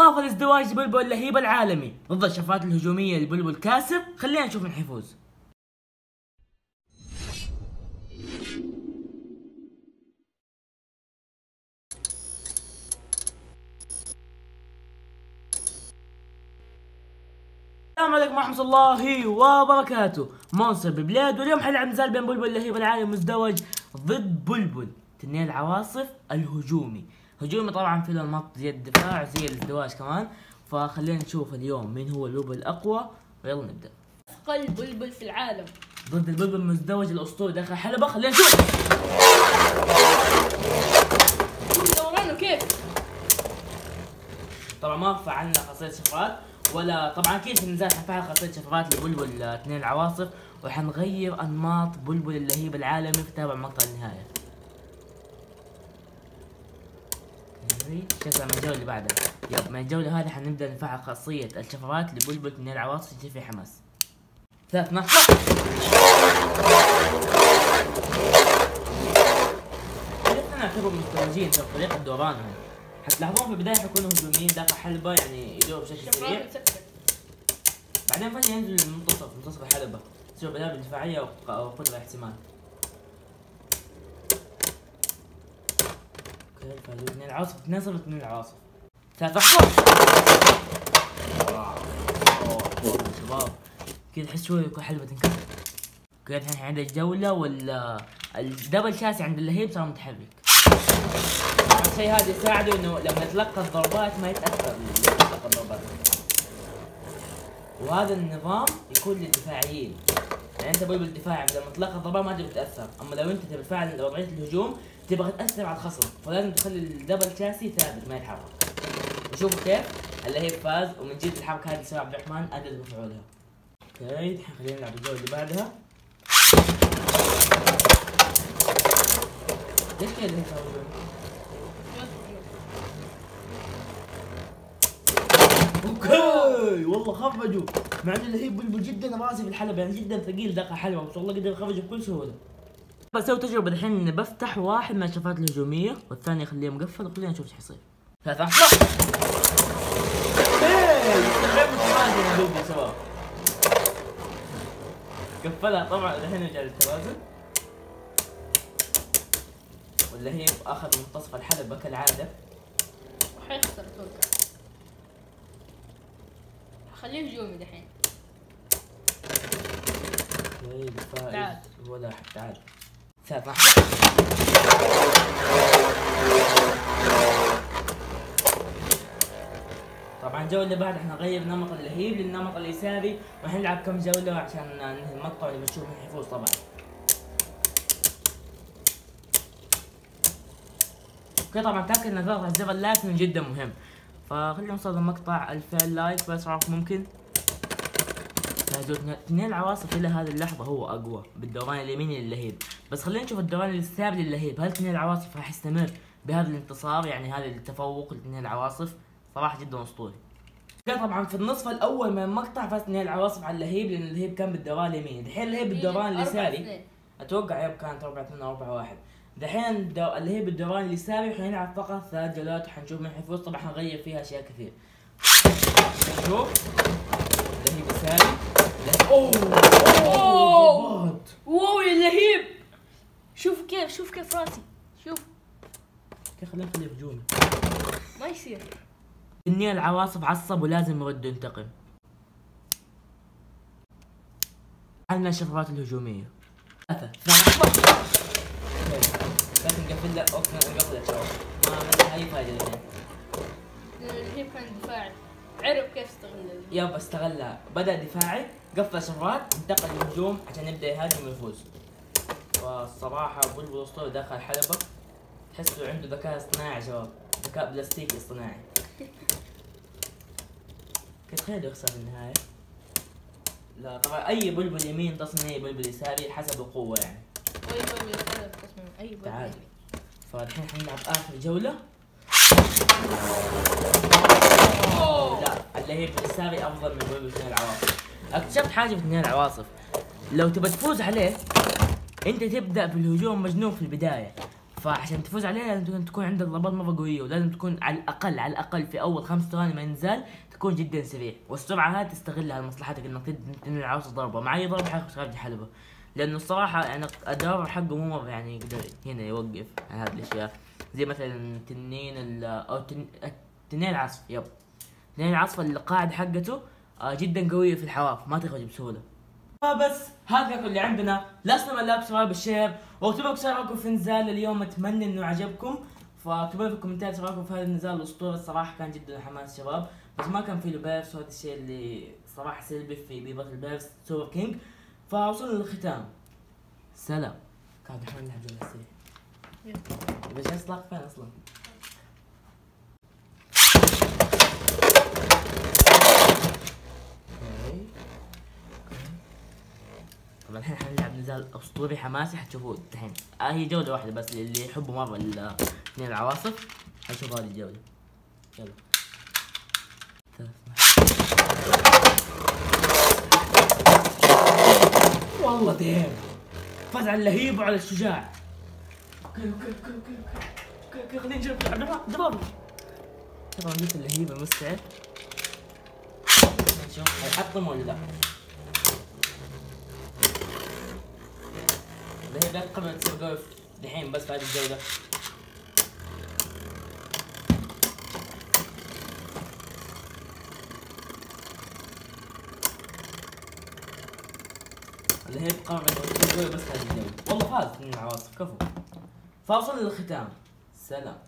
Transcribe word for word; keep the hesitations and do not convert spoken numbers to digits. طاف الازدواج بلبل اللهيب العالمي ضد الشفرات الهجومية لبلبل كاسب. خلينا نشوف من حيفوز. السلام عليكم ورحمة الله وبركاته. مونستر بيبليد، واليوم حنلعب نزال بين بلبل اللهيب العالمي المزدوج ضد بلبل تنين العواصف الهجومي. هجومي طبعا في له المط زي الدفاع زي الازدواج كمان، فخلينا نشوف اليوم مين هو البلبل الاقوى، ويلا نبدا. اثقل بلبل في العالم ضد البلبل المزدوج الاسطوري داخل الحلبة. خلينا نشوف يدورونه كيف. طبعا ما رفع عنا خاصية شفرات، ولا طبعا اكيد في النزال حنفعل خاصية شفرات لبلبل اثنين العواصف، وحنغير انماط بلبل اللهيب العالمي. تابع مقطع النهاية. شكلها من الجولة اللي بعدها. يب، من الجولة هذه حنبدأ نفعل خاصية الشفرات لبلبل من العواصف. يجي في حماس. ثلاث نقط. احنا نعتبر مستوجين في طريقة دورانهم. حتلاحظون في البداية حيكونوا هجوميين داخل حلبة، يعني يدوروا بشكل سريع. بعدين فجأة ينزلوا للمنتصف منتصف الحلبة، يصيروا بلاعب دفاعية وقدرة احتمال. من العاصف تناسب من العاصف. ثلاث احمر. شباب كذا احس شوي يكون حلبة تنكسر. كذا الحين عند الجولة ولا الدبل شاسي عند اللهيب صار متحرك. الشيء هذا يساعده انه لما يتلقى الضربات ما يتأثر يتلقى الضربات. وهذا النظام يكون للدفاعيين. يعني انت بلبل دفاعي لما تلقى الضربات ما تبي تتاثر، اما لو انت تبي تفعل وضعيه الهجوم تبغى تاثر على الخصم، فلازم تخلي الدبل شاسي ثابت ما يتحرك. وشوفوا كيف اللهيب فاز، ومن جد الحركه هذه سوى عبد الرحمن ادى بفعولها. اوكي الحين خلينا نلعب الجوله اللي بعدها. ليش كذا اللهيب سوى؟ اوكي والله خرجوا، مع ان اللهيب بلبل جدا راسي في الحلبة، يعني جدا ثقيل داخل الحلبة، ما شاء الله قدر يخرج بكل سهولة. بسوي تجربة الحين، بفتح واحد من الشفرات الهجومية والثاني اخليه مقفل، وخلينا نشوف ايش حيصير. ثلاثة احمر. ايه غير متوازن البلبل شباب. قفلها طبعا، الحين رجع للتوازن. واللهيب اخذ منتصف الحلبة كالعادة. وحيخسر اتوقع. خليه هجومي دحين. اوكي الفائز ولا احد تعال. ثلاثة احمر. طبعا الجولة اللي بعد احنا نغير نمط اللهيب للنمط اليساري، وحنلعب كم جولة عشان ننهي المقطع اللي بنشوف من حيفوز طبعا. اوكي طبعا تاكد انك تضغط على زر اللايك من جدا مهم. فخلينا نوصل لمقطع ألفين لايك بأسرع وقت ممكن. اثنين العواصف الى هذه اللحظة هو اقوى بالدوران اليميني للهيب، بس خلينا نشوف الدوران اليسار للهيب. هل اثنين العواصف راح يستمر بهذا الانتصار، يعني هذا التفوق لاثنين العواصف؟ صراحة جدا اسطوري. طبعا في النصف الاول من المقطع فاز اثنين العواصف على اللهيب، لان اللهيب كان بالدوران اليميني. دحين اللهيب بالدوران اليساري اتوقع يب كانت أربعة اثنين أربعة واحد. دحين اللي هي بالدوران اليساري حنلعب فقط ثلاث جولات، وحنشوف من حيفوز. طبعا حنغير فيها اشياء كثير. شوف اللهيب اليساري. اوه اوه اوه يا اللهيب، شوف كيف شوف كيف راسي، شوف كيف. خلينا نخليه هجومي ما يصير. تنين العواصف عصب ولازم يرد ينتقم. عندنا الشفرات الهجومية. ثلاثة ثلاثة لازم نقفل له. اوكي نقفل له شباب، ما عندنا اي فايده الحين. اللهيب كان دفاعي، عرف كيف استغلها. يابا استغلها، بدا دفاعي قفل شفرات انتقل للهجوم عشان يبدا يهاجم ويفوز. فالصراحه بلبل اسطوري داخل الحلبه، تحسه عنده ذكاء اصطناعي شباب، ذكاء بلاستيكي اصطناعي. كنت خليه يخسر في النهايه. لا طبعا اي بلبل يمين تصميم اي بلبل يساري حسب القوه يعني. اي بلبل يساري اي بلبل. تعال فالحين حنلعب اخر جوله. أوه. لا اللهيب اليساري افضل من بلبل اثنين العواصف. اكتشفت حاجه في اثنين العواصف، لو تبى تفوز عليه انت تبدا بالهجوم مجنون في البدايه، فعشان تفوز عليه لازم تكون عندك ضربات مره قويه، ولازم تكون على الاقل على الاقل في اول خمس ثواني ما ينزال تكون جدا سريع، والسرعه هذه تستغلها لمصلحتك انك تنعرض ضربه، مع اي ضربه حيخرج حلبه، لانه الصراحه يعني الدور حقه مو مره يعني يقدر هنا يوقف على هذه الاشياء، زي مثلا تنين او تنين العصف، يب تنين العصف القاعده حقته جدا قويه في الحواف ما تخرج بسهوله. بس هذا كل اللي عندنا، لا تنسوا لايك سبسكرايب الشير، واكتبوا لي رايكم في النزال اليوم، اتمنى انه عجبكم، فاكتبوا لي في الكومنتات رايكم في هذا النزال الاسطوري، الصراحه كان جدا حماس شباب، بس ما كان في له بيرس، وهذا الشيء اللي صراحه سلبي في بيبل بيرس سوبر كينج. فوصلنا للختام، سلام. كان احنا نلعب جوله سريع، يلا بس اصلا فين اصلا طبعا الحين حنلعب نزال اسطوري حماسي حتشوفوه الحين، آه هي جوله واحده بس اللي يحبوا مره الاثنين العواصف حنشوف هذه الجوله، يلا والله دير فاز على اللهيب وعلى الشجاع. اوكي اوكي اوكي اوكي اوكي اوكي خلينا نجرب دبابه، طبعا جبت اللهيبه مستعد، نشوف حيحطم ولا لا. اللهيبة قبل ما تصير قوي دحين بس في هذه الجولة. اللهيبة قبل ما تصير قوي بس في هذه الجولة، والله فاز من العواصف كفو. فاصل للختام، سلام.